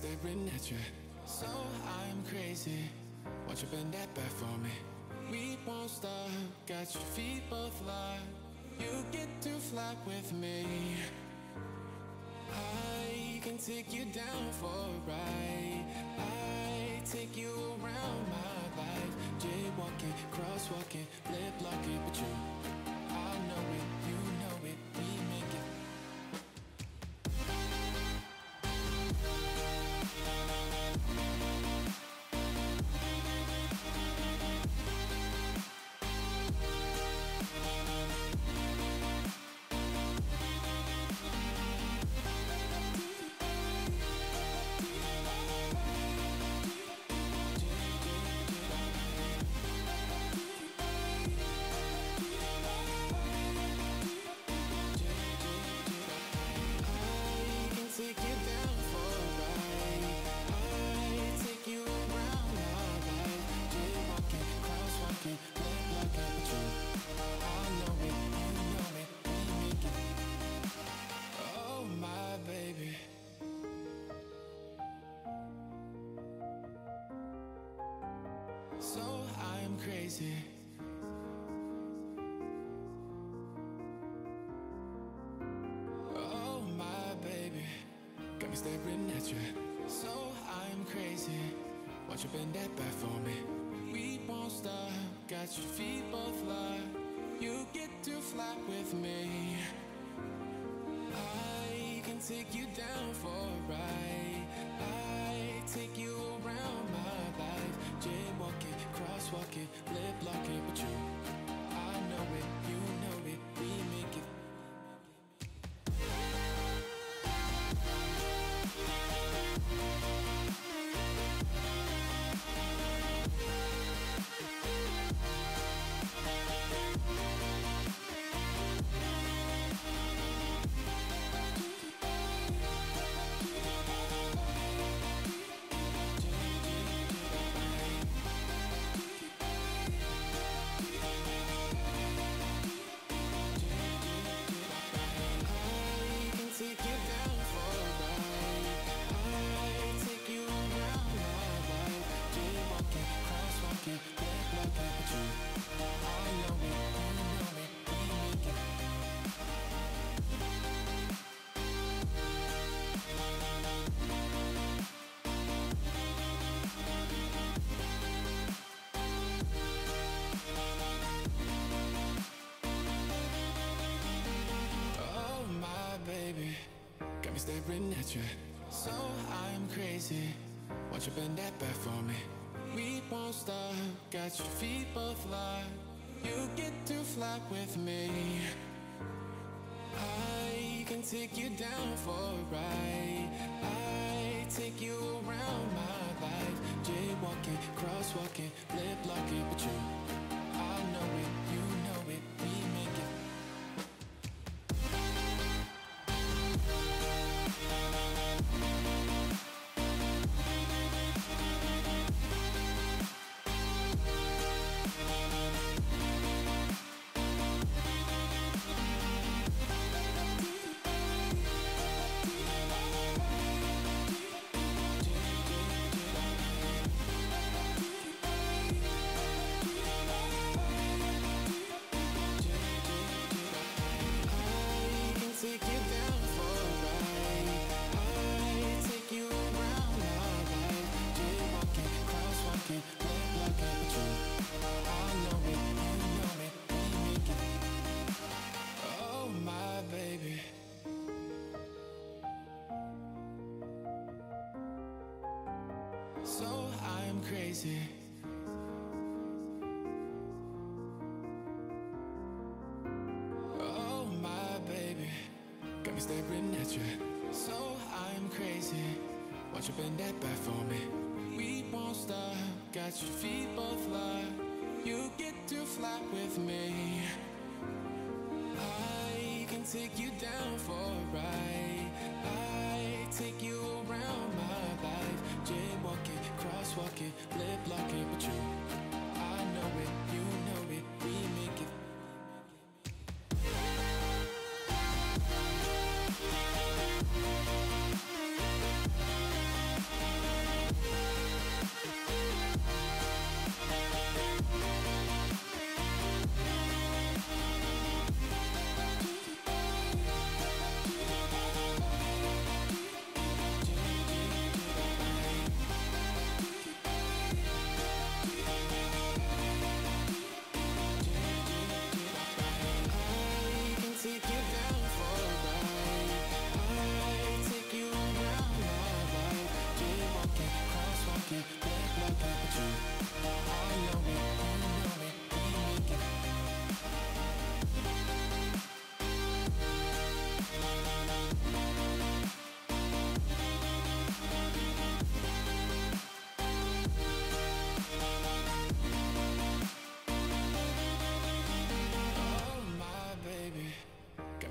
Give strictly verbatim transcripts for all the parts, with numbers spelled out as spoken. be staring at you. So I'm crazy, won't you bend that back for me? We won't stop, got your feet both locked. You get to fly with me. I can take you down for a ride. I take you around my life. Jaywalking, crosswalking, lip locking, but you, I know it, you know it, we make it.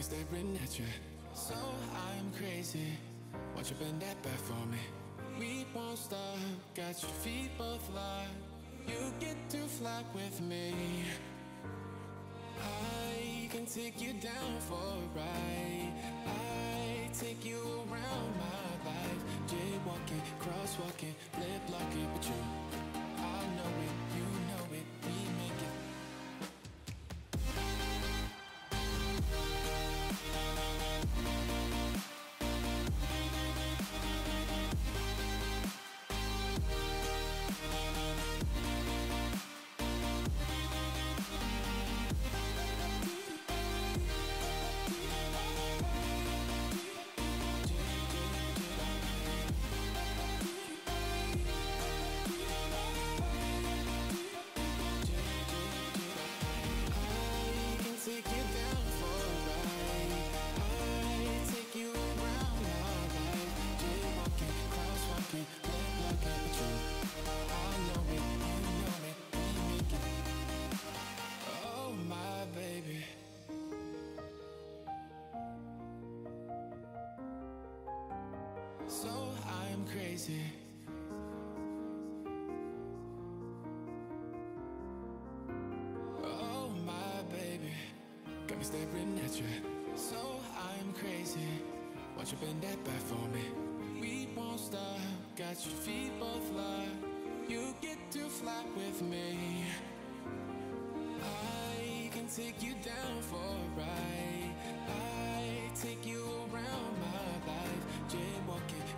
was staring at you. So I'm crazy. Won't you bend that back for me? We won't stop, got your feet both locked. You get to fly with me. I can take you down for a ride. I take you around my life. Jaywalking, crosswalking, lip locking, but you, I know it, you know it, we make it. Walking,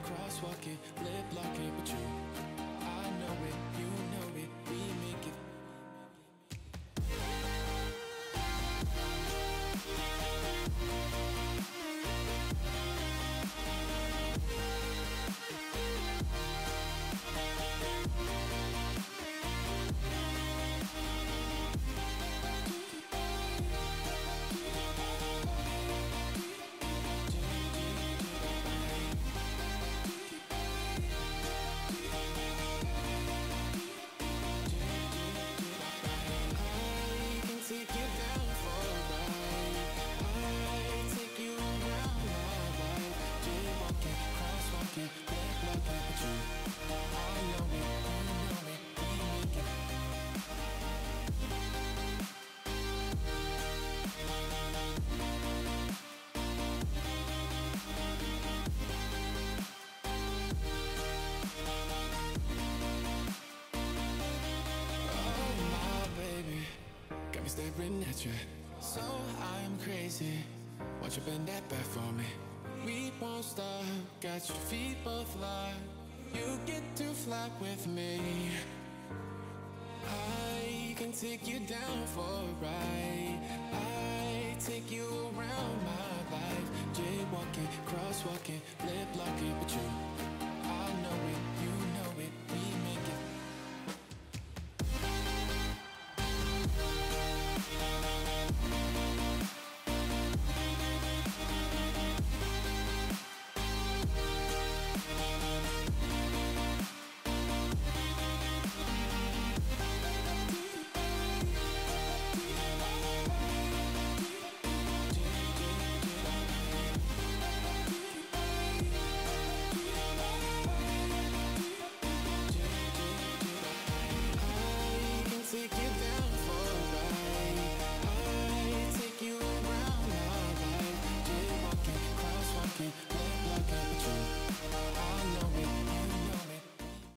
crosswalking, lip locking, but you, I know it, you